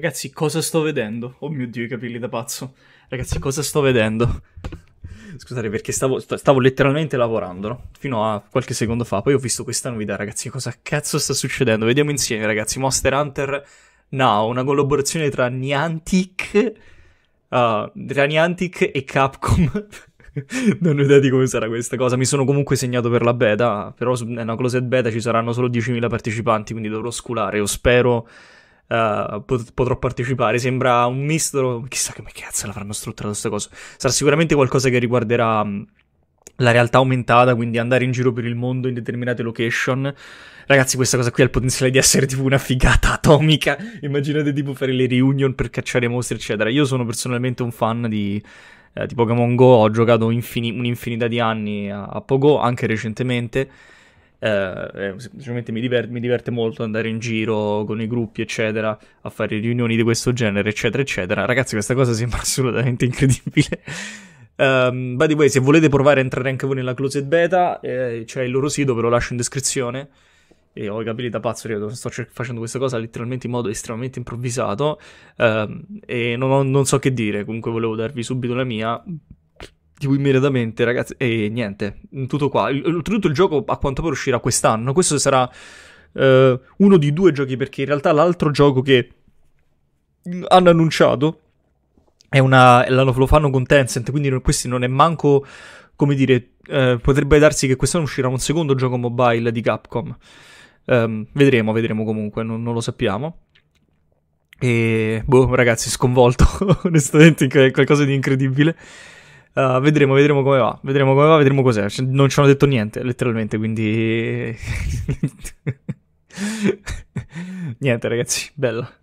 Ragazzi, cosa sto vedendo? Oh mio Dio, i capelli da pazzo. Ragazzi, cosa sto vedendo? Scusate, perché stavo letteralmente lavorando, no? Fino a qualche secondo fa. Poi ho visto questa novità, ragazzi. Cosa cazzo sta succedendo? Vediamo insieme, ragazzi. Monster Hunter Now, una collaborazione tra Niantic e Capcom. Non ho idea di come sarà questa cosa. Mi sono comunque segnato per la beta, però è una closed beta, ci saranno solo 10.000 partecipanti, quindi dovrò sculare, o spero potrò partecipare. Sembra un misto, chissà come cazzo l'avranno strutturato questa cosa. Sarà sicuramente qualcosa che riguarderà la realtà aumentata, quindi andare in giro per il mondo in determinate location. Ragazzi, questa cosa qui ha il potenziale di essere tipo una figata atomica. Immaginate tipo fare le reunion per cacciare mostri, eccetera. Io sono personalmente un fan di Pokémon Go, ho giocato un'infinità di anni a Pogo, anche recentemente. Semplicemente mi diverte molto andare in giro con i gruppi, eccetera, a fare riunioni di questo genere, eccetera, eccetera. Ragazzi, questa cosa sembra assolutamente incredibile. By the way, se volete provare a entrare anche voi nella closed beta, c'è il loro sito, ve lo lascio in descrizione. E ho i capelli da pazzo, io sto facendo questa cosa letteralmente in modo estremamente improvvisato, e non so che dire. Comunque volevo darvi subito la mia, tipo immediatamente, ragazzi, e niente, tutto qua. Oltretutto il gioco a quanto pare uscirà quest'anno. Questo sarà uno di due giochi, perché in realtà l'altro gioco che hanno annunciato lo fanno con Tencent, quindi questi non è manco, come dire, potrebbe darsi che quest'anno uscirà un secondo gioco mobile di Capcom. Vedremo comunque, non lo sappiamo. E boh, ragazzi, sconvolto, onestamente, qualcosa di incredibile. Vedremo come va, vedremo cos'è. Non ci hanno detto niente, letteralmente, quindi... Niente, ragazzi, bella.